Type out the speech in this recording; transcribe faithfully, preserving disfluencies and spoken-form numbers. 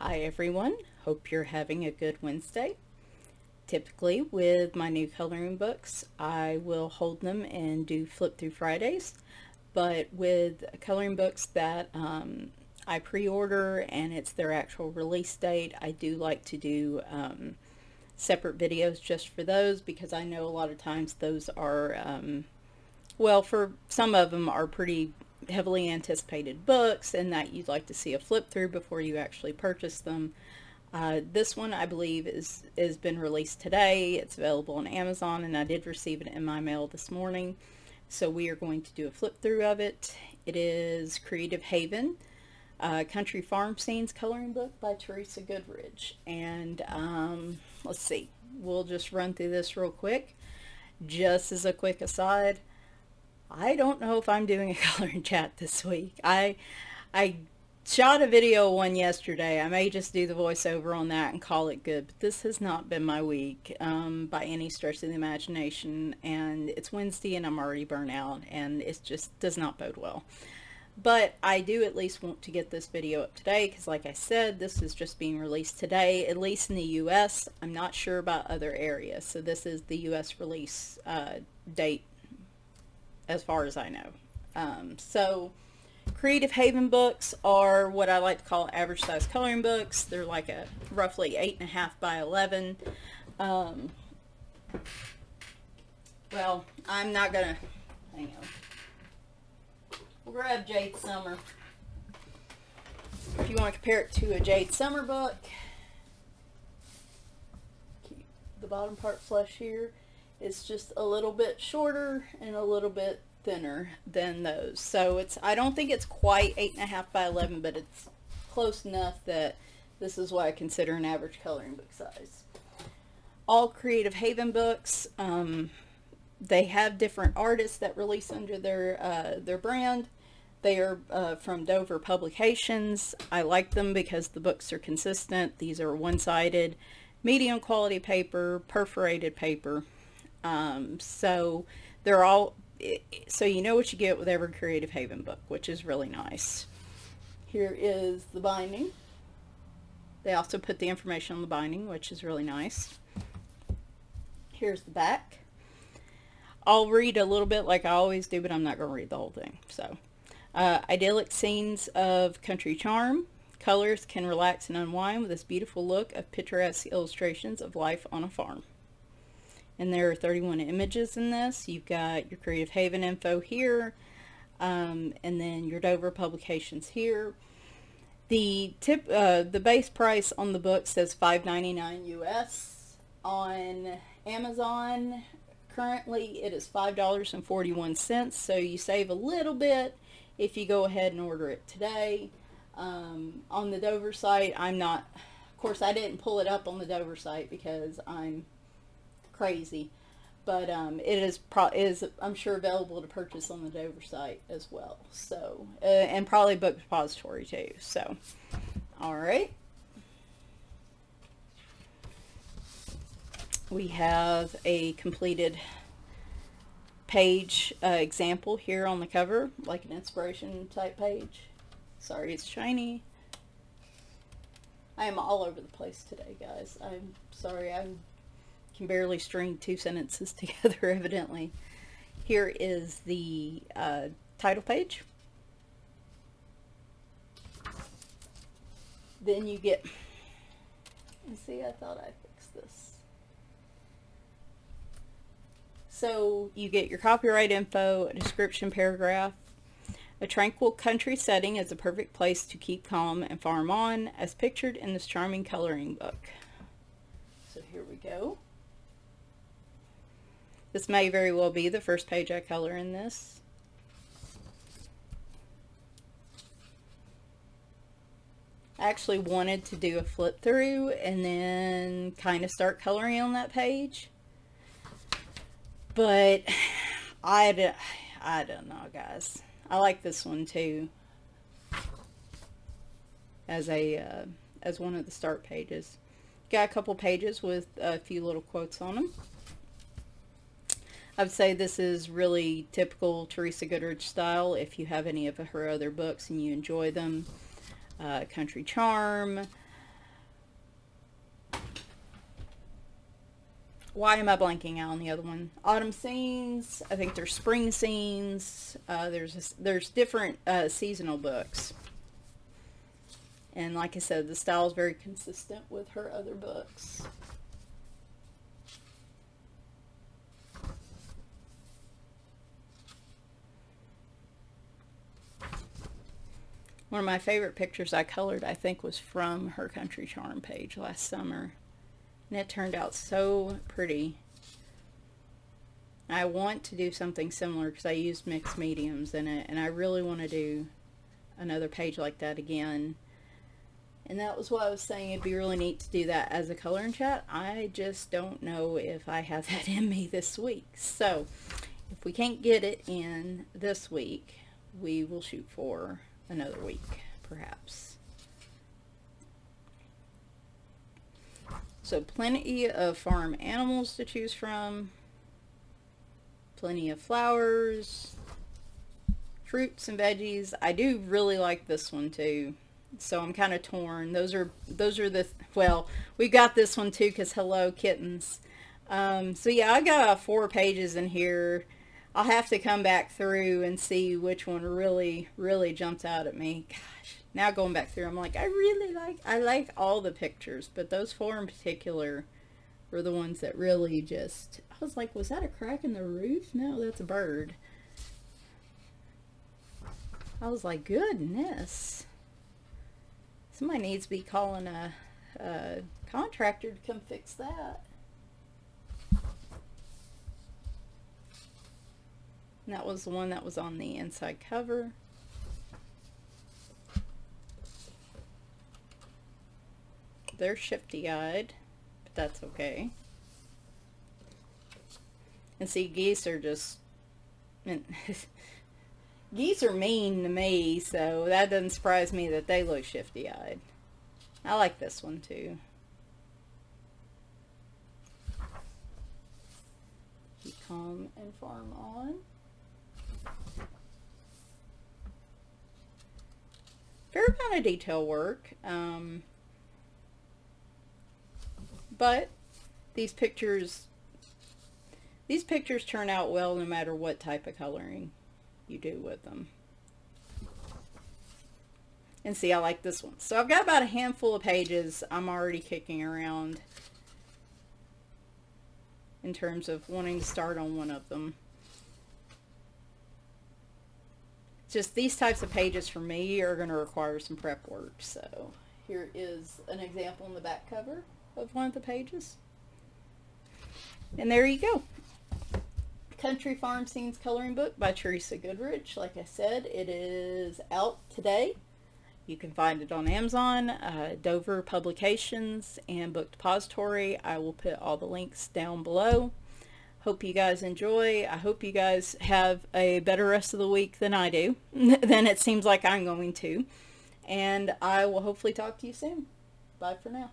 Hi everyone, hope you're having a good Wednesday. Typically with my new coloring books, I will hold them and do flip through Fridays, but with coloring books that um, I pre-order and it's their actual release date, I do like to do um, separate videos just for those, because I know a lot of times those are, um, well, for some of them are pretty heavily anticipated books and that you'd like to see a flip through before you actually purchase them. Uh, this one I believe is has been released today. It's available on Amazon and I did receive it in my mail this morning. So we are going to do a flip through of it. It is Creative Haven, uh, Country Farm Scenes coloring book by Teresa Goodridge. And um, let's see, we'll just run through this real quick. Just as a quick aside, I don't know if I'm doing a coloring chat this week. I I shot a video one yesterday. I may just do the voiceover on that and call it good, but this has not been my week um, by any stretch of the imagination, and it's Wednesday and I'm already burnt out and it just does not bode well. But I do at least want to get this video up today because, like I said, this is just being released today, at least in the U S. I'm not sure about other areas, so this is the U S release uh, date as far as I know. Um, so Creative Haven books are what I like to call average size coloring books. They're like a roughly eight and a half by eleven. Um, well, I'm not gonna, hang on. We'll grab Jade Summer. If you wanna compare it to a Jade Summer book, keep the bottom part flush here. It's just a little bit shorter and a little bit thinner than those. So it's, I don't think it's quite eight and a half by eleven, but it's close enough that this is what I consider an average coloring book size. All Creative Haven books, um, they have different artists that release under their, uh, their brand. They are uh, from Dover Publications. I like them because the books are consistent. These are one-sided, medium quality paper, perforated paper. Um, so they're all, so you know what you get with every Creative Haven book, which is really nice. Here is the binding. They also put the information on the binding, which is really nice. Here's the back. I'll read a little bit like I always do, but I'm not going to read the whole thing. So, uh, idyllic scenes of country charm. Colors can relax and unwind with this beautiful look of picturesque illustrations of life on a farm. And there are thirty-one images in this. You've got your Creative Haven info here, um, and then your Dover Publications here. The tip, uh, the base price on the book says five ninety-nine U S on Amazon. Currently, it is five dollars and forty-one cents. So you save a little bit if you go ahead and order it today. Um, on the Dover site, I'm not. Of course, I didn't pull it up on the Dover site because I'm crazy, but um, it is pro is I'm sure available to purchase on the Dover site as well. So uh, and probably Book Depository too. So all right, we have a completed page uh, example here on the cover, like an inspiration type page. Sorry, it's shiny. I am all over the place today, guys. I'm sorry. I'm can barely string two sentences together evidently. Here is the uh, title page. Then you get, let's see, I thought I fixed this. So you get your copyright info, a description paragraph. A tranquil country setting is a perfect place to keep calm and farm on, as pictured in this charming coloring book. So here we go. This may very well be the first page I color in this. I actually wanted to do a flip through and then kind of start coloring on that page. But I, I don't know, guys. I like this one too as a uh, as one of the start pages. Got a couple pages with a few little quotes on them. I'd say this is really typical Teresa Goodridge style. If you have any of her other books and you enjoy them, uh, Country Charm, why am I blanking out on the other one? Autumn Scenes. I think there's Spring Scenes. Uh, there's there's different uh, seasonal books. And like I said, the style is very consistent with her other books. One of my favorite pictures I colored, I think, was from her Country Charm page last summer. And it turned out so pretty. I want to do something similar because I used mixed mediums in it. And I really want to do another page like that again. And that was why I was saying it'd be really neat to do that as a coloring chat. I just don't know if I have that in me this week. So, if we can't get it in this week, we will shoot for another week, perhaps. So plenty of farm animals to choose from, plenty of flowers, fruits and veggies. I do really like this one too, so I'm kind of torn. Those are those are the, well, we got this one too because hello kittens. Um, so yeah, I got four pages in here. I'll have to come back through and see which one really, really jumped out at me. Gosh, now going back through, I'm like, I really like, I like all the pictures, but those four in particular were the ones that really just, I was like, was that a crack in the roof? No, that's a bird. I was like, goodness. Somebody needs to be calling a, a contractor to come fix that. And that was the one that was on the inside cover. They're shifty-eyed, but that's okay. And see, geese are just... geese are mean to me, so that doesn't surprise me that they look shifty-eyed. I like this one, too. You come and farm on. Fair amount of detail work, um, but these pictures these pictures turn out well no matter what type of coloring you do with them. And see, I like this one. So I've got about a handful of pages I'm already kicking around in terms of wanting to start on one of them. Just these types of pages for me are going to require some prep work. So here is an example on the back cover of one of the pages. And there you go. Country Farm Scenes Coloring Book by Teresa Goodridge. Like I said, it is out today. You can find it on Amazon, uh, Dover Publications, and Book Depository. I will put all the links down below. Hope you guys enjoy. I hope you guys have a better rest of the week than I do, than it seems like I'm going to. And I will hopefully talk to you soon. Bye for now.